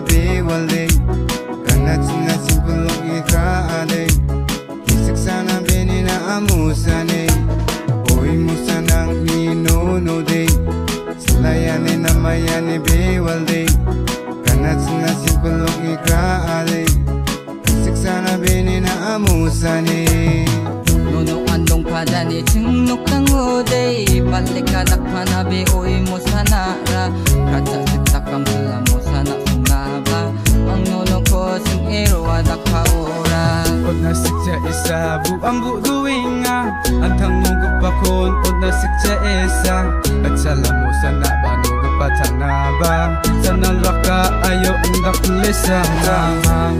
بي ولي كانت الناس كلهم يتراءى كيسك سنة بيننا موساني بوي موسانا نينو نودي سلاياني نماياني بي ولي كانت الناس كلهم يتراءى كيسك سنة بيننا موساني نونو أندون فاداني تنوك تنودي بالك لقنا بوي موسانا را Sabu ang buduwing Ang tanggap bakon o nasik chaesa At salamu sana ba nungo patanaba Sana laka ayaw ang daklisa Ramang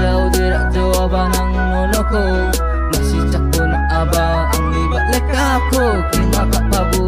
Sao dirakto Aba ng nunong ko Masitsak ko na aba Ang ibalik ako Kinakapabo